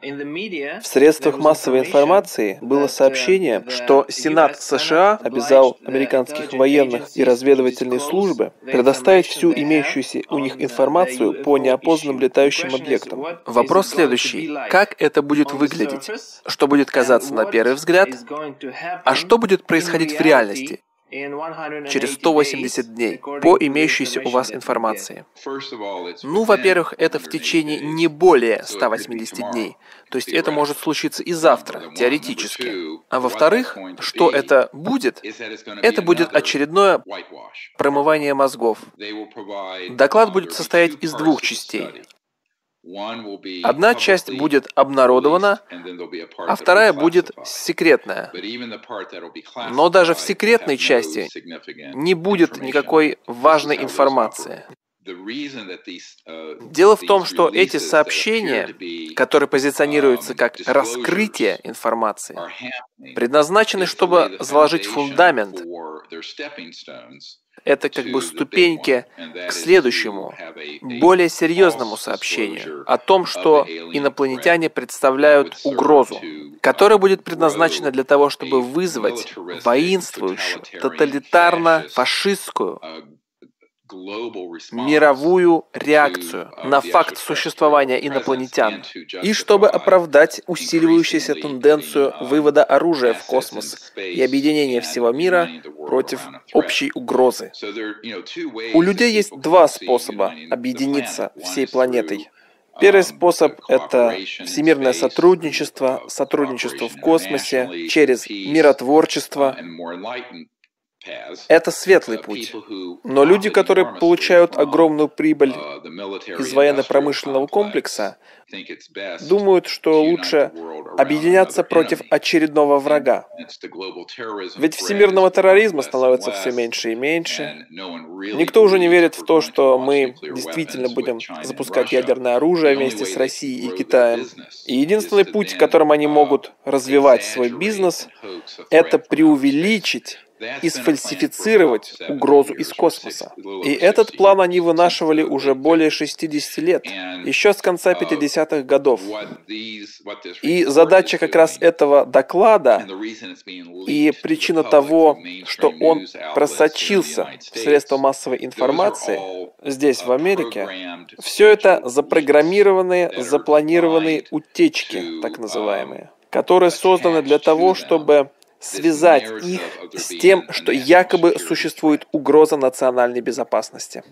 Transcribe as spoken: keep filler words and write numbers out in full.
В средствах массовой информации было сообщение, что Сенат США обязал американских военных и разведывательные службы предоставить всю имеющуюся у них информацию по неопознанным летающим объектам. Вопрос следующий. Как это будет выглядеть? Что будет казаться на первый взгляд? А что будет происходить в реальности через сто восемьдесят дней по имеющейся у вас информации? Ну, во-первых, это в течение не более ста восьмидесяти дней, то есть это может случиться и завтра, теоретически. А во-вторых, что это будет? Это будет очередное промывание мозгов. Доклад будет состоять из двух частей. Одна часть будет обнародована, а вторая будет секретная. Но даже в секретной части не будет никакой важной информации. Дело в том, что эти сообщения, которые позиционируются как раскрытие информации, предназначены, чтобы заложить фундамент. Это как бы ступеньки к следующему, более серьезному сообщению о том, что инопланетяне представляют угрозу, которая будет предназначена для того, чтобы вызвать воинствующую, тоталитарно-фашистскую, мировую реакцию на факт существования инопланетян и чтобы оправдать усиливающуюся тенденцию вывода оружия в космос и объединения всего мира против общей угрозы. У людей есть два способа объединиться всей планетой. Первый способ – это всемирное сотрудничество, сотрудничество в космосе через миротворчество. Это светлый путь. Но люди, которые получают огромную прибыль из военно-промышленного комплекса, думают, что лучше объединяться против очередного врага. Ведь всемирного терроризма становится все меньше и меньше. Никто уже не верит в то, что мы действительно будем запускать ядерное оружие вместе с Россией и Китаем. И единственный путь, которым они могут развивать свой бизнес, это преувеличить и сфальсифицировать угрозу из космоса. И этот план они вынашивали уже более шестидесяти лет, еще с конца пятидесятых годов. И задача как раз этого доклада и причина того, что он просочился в средства массовой информации здесь, в Америке, все это запрограммированные, запланированные утечки, так называемые, которые созданы для того, чтобы связать их с тем, что якобы существует угроза национальной безопасности.